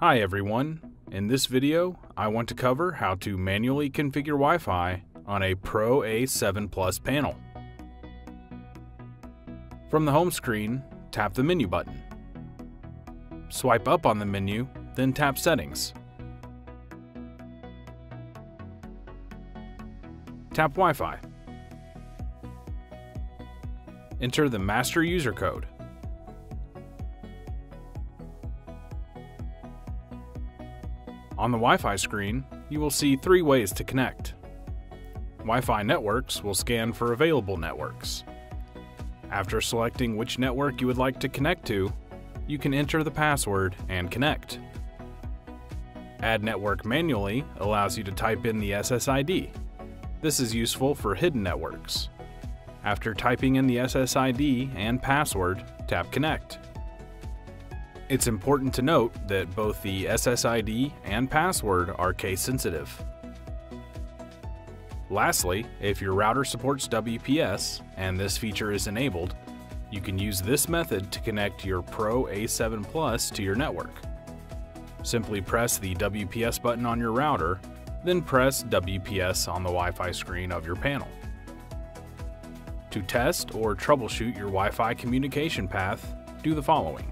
Hi everyone, in this video I want to cover how to manually configure Wi-Fi on a Pro A7 Plus panel. From the home screen, tap the menu button. Swipe up on the menu, then tap Settings. Tap Wi-Fi. Enter the master user code. On the Wi-Fi screen, you will see three ways to connect. Wi-Fi networks will scan for available networks. After selecting which network you would like to connect to, you can enter the password and connect. Add network manually allows you to type in the SSID. This is useful for hidden networks. After typing in the SSID and password, tap Connect. It's important to note that both the SSID and password are case sensitive. Lastly, if your router supports WPS and this feature is enabled, you can use this method to connect your Pro A7 Plus to your network. Simply press the WPS button on your router, then press WPS on the Wi-Fi screen of your panel. To test or troubleshoot your Wi-Fi communication path, do the following.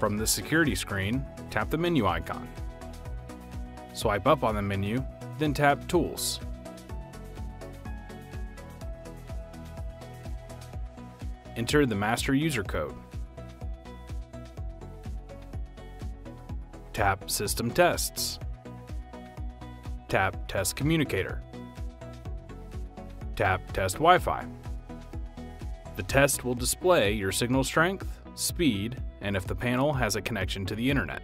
From the security screen, tap the menu icon. Swipe up on the menu, then tap Tools. Enter the master user code. Tap System Tests. Tap Test Communicator. Tap Test Wi-Fi. The test will display your signal strength, speed, and if the panel has a connection to the internet.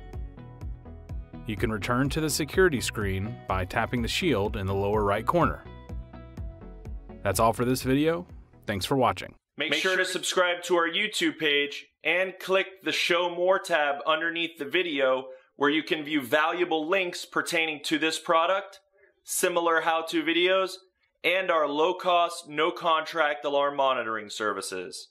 You can return to the security screen by tapping the shield in the lower right corner. That's all for this video. Thanks for watching. Make sure to subscribe to our YouTube page and click the Show More tab underneath the video, where you can view valuable links pertaining to this product, similar how-to videos, and our low-cost, no-contract alarm monitoring services.